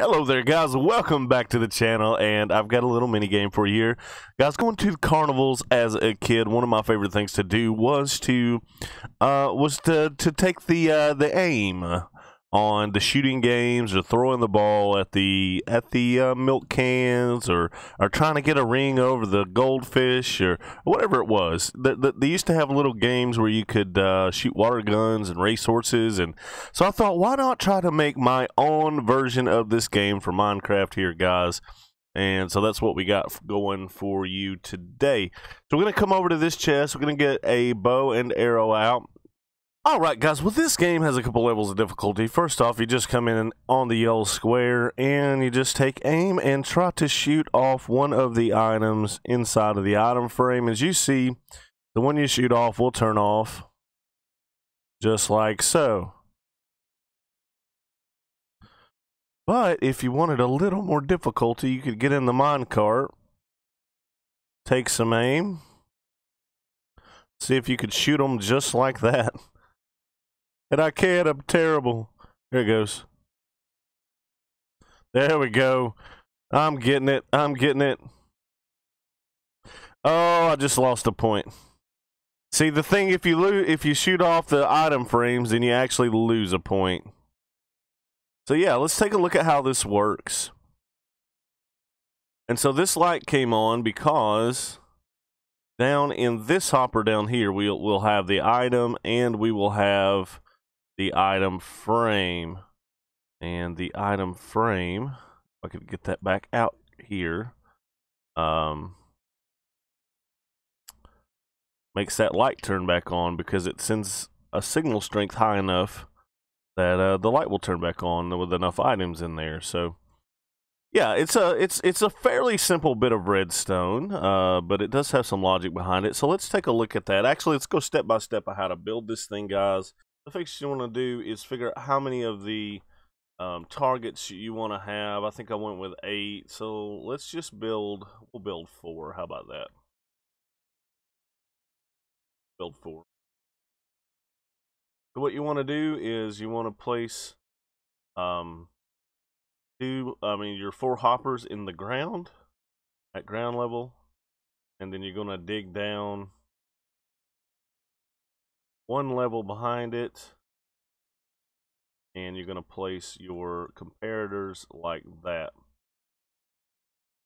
Hello there guys, welcome back to the channel, and I've got a little mini game for you here. Guys, going to carnivals as a kid, one of my favorite things to do was to take the aim on the shooting games, or throwing the ball at the milk cans, or trying to get a ring over the goldfish, or whatever it was. They used to have little games where you could shoot water guns and race horses, and so I thought, why not try to make my own version of this game for Minecraft here, guys? And so that's what we got going for you today. So we're gonna come over to this chest. We're gonna get a bow and arrow out. Alright guys, well this game has a couple levels of difficulty. First off, you just come in on the yellow square and you just take aim and try to shoot off one of the items inside of the item frame. As you see, the one you shoot off will turn off, just like so. But if you wanted a little more difficulty, you could get in the minecart, take some aim, see if you could shoot them just like that. And I can't, I'm terrible. Here it goes. There we go. I'm getting it. I'm getting it. Oh, I just lost a point. See, the thing, if you shoot off the item frames, then you actually lose a point. So yeah, let's take a look at how this works. And so this light came on because down in this hopper down here, we'll have the item, and we will have the item frame, and the item frame, if I could get that back out here, makes that light turn back on because it sends a signal strength high enough that the light will turn back on with enough items in there. So yeah, it's a fairly simple bit of redstone, but it does have some logic behind it. So let's take a look at that. Actually, let's go step by step on how to build this thing, guys. The things you want to do is figure out how many of the targets you want to have. I think I went with 8, so let's just build. We'll build 4. How about that? Build 4. So what you want to do is you want to place your 4 hoppers in the ground at ground level, and then you're going to dig down 1 level behind it, and you're going to place your comparators like that.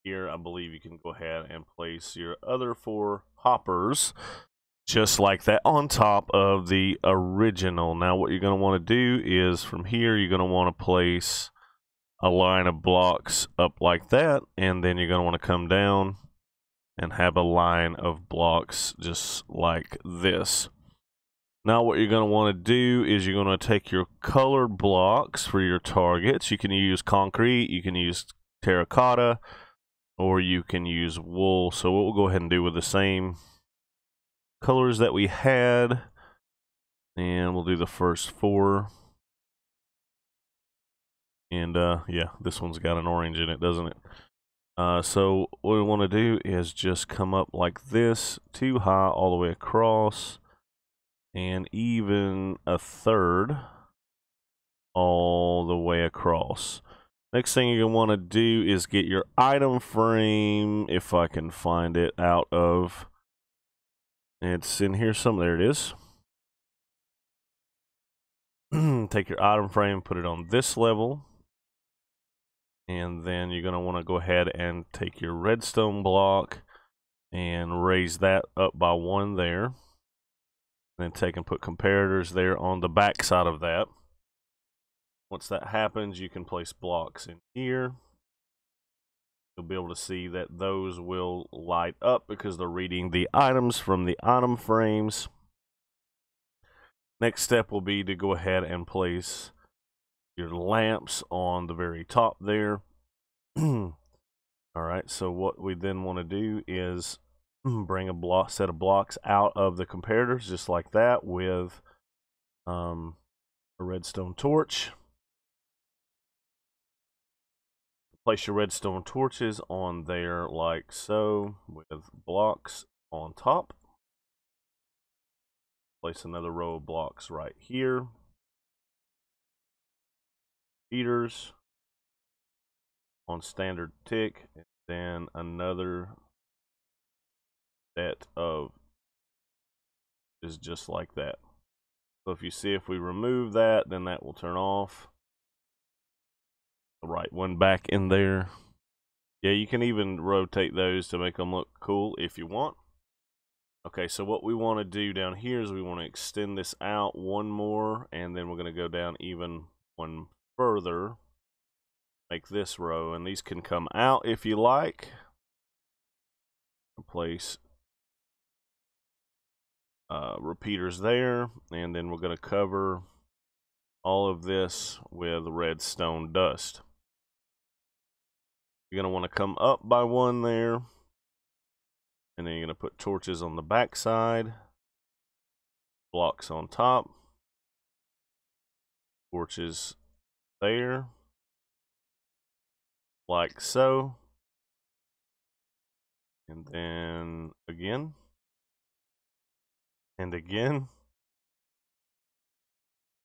Here, I believe you can go ahead and place your other 4 hoppers just like that on top of the original. Now, what you're going to want to do is from here, you're going to want to place a line of blocks up like that, and then you're going to want to come down and have a line of blocks just like this. Now what you're going to want to do is you're going to take your colored blocks for your targets. You can use concrete, you can use terracotta, or you can use wool. So what we'll go ahead and do with the same colors that we had, and we'll do the first 4. And yeah, this one's got an orange in it, doesn't it? So what we want to do is just come up like this, too high all the way across, and even a 1/3 all the way across. Next thing you're going to want to do is get your item frame, if I can find it, out of, it's in here somewhere, there it is. Take your item frame, put it on this level, and then you're going to want to go ahead and take your redstone block and raise that up by 1 there. Then take and put comparators there on the back side of that. Once that happens, you can place blocks in here. You'll be able to see that those will light up because they're reading the items from the item frames. Next step will be to go ahead and place your lamps on the very top there. Alright, so what we then want to do is bring a set of blocks out of the comparators just like that with a redstone torch. Place your redstone torches on there like so with blocks on top. Place another row of blocks right here. Feeders. on standard tick, and then another set of is just like that. So if you see, if we remove that, then that will turn off. The right one back in there. Yeah, you can even rotate those to make them look cool if you want. Okay, so what we want to do down here is we want to extend this out one more, and then we're going to go down even one further. Make this row, and these can come out if you like. Place repeaters there, and then we're going to cover all of this with redstone dust. You're going to want to come up by one there, and then you're going to put torches on the back side, blocks on top, torches there, like so, and then again, and again,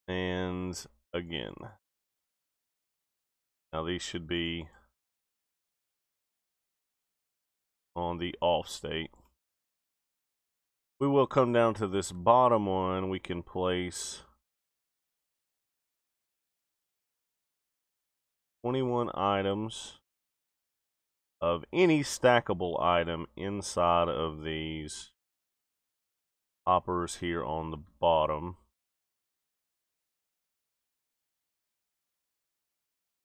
and again. Now these should be on the off state. We will come down to this bottom one. We can place 21 items of any stackable item inside of these hoppers here on the bottom,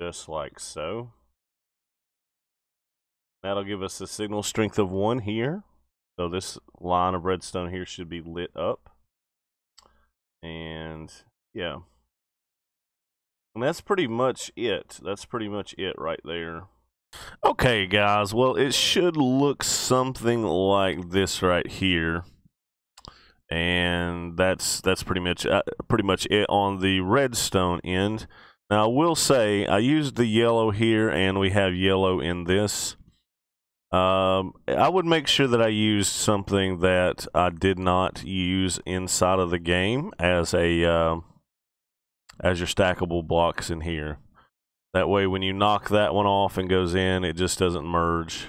just like so. That'll give us a signal strength of 1 here. So this line of redstone here should be lit up. And yeah. And that's pretty much it. That's pretty much it right there. Okay, guys. Well, it should look something like this right here. And that's pretty much it on the redstone end. Now, I will say I used the yellow here, and we have yellow in this. I would make sure that I used something that I did not use inside of the game as a as your stackable blocks in here. That way, when you knock that one off and goes in, it just doesn't merge.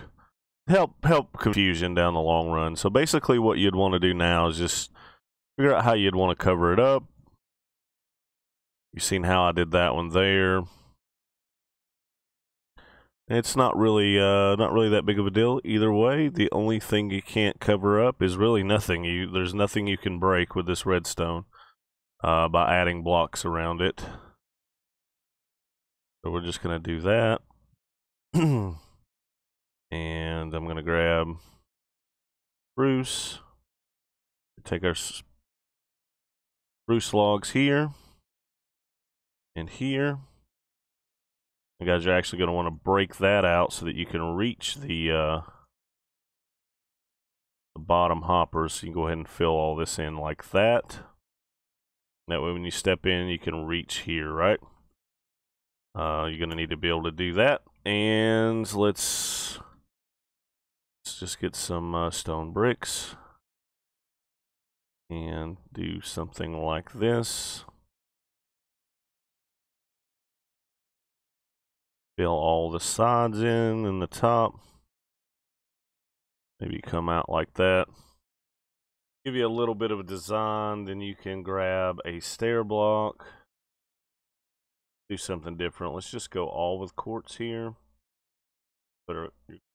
Help confusion down the long run. So basically, what you'd want to do now is just figure out how you'd want to cover it up. You've seen how I did that one there. It's not really that big of a deal either way. The only thing you can't cover up is really nothing. There's nothing you can break with this redstone by adding blocks around it. So we're just gonna do that, and I'm gonna grab spruce. Take our spruce logs here and here. You guys are actually going to want to break that out so that you can reach the bottom hoppers. You can go ahead and fill all this in like that. That way when you step in, you can reach here, right? You're going to need to be able to do that. And let's just get some stone bricks. And do something like this. Fill all the sides in and the top. Maybe come out like that. Give you a little bit of a design, then you can grab a stair block. Do something different. Let's just go all with quartz here. Put your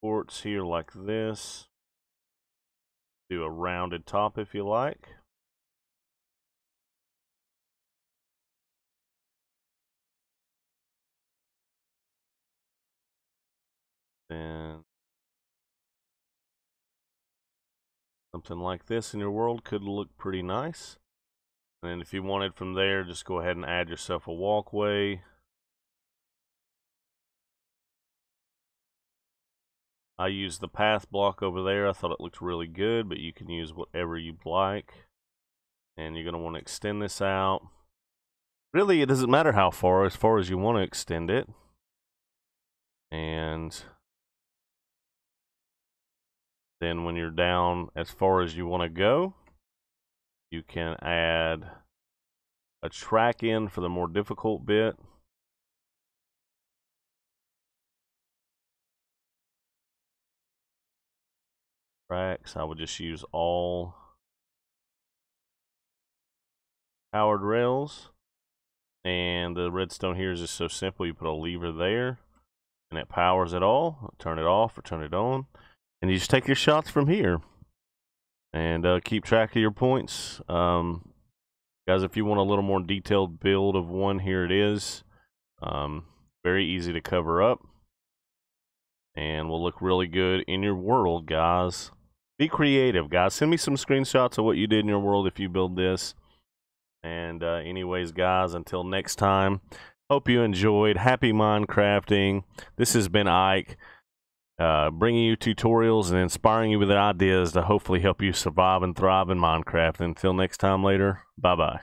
quartz here like this. Do a rounded top if you like. And something like this in your world could look pretty nice. And if you wanted from there, just go ahead and add yourself a walkway. I used the path block over there. I thought it looked really good, but you can use whatever you'd like. And you're going to want to extend this out. Really, it doesn't matter how far as you want to extend it. And then when you're down as far as you want to go, you can add a track in for the more difficult bit. tracks. I would just use all powered rails. And the redstone here is just so simple. You put a lever there and it powers it all. Turn it off or turn it on. And you just take your shots from here. And keep track of your points. Guys, if you want a little more detailed build of one, here it is. Very easy to cover up. And will look really good in your world, guys. Be creative, guys. Send me some screenshots of what you did in your world if you build this. And anyways, guys, until next time, hope you enjoyed. Happy Minecrafting. This has been Ike, bringing you tutorials and inspiring you with ideas to hopefully help you survive and thrive in Minecraft. Until next time later, bye-bye.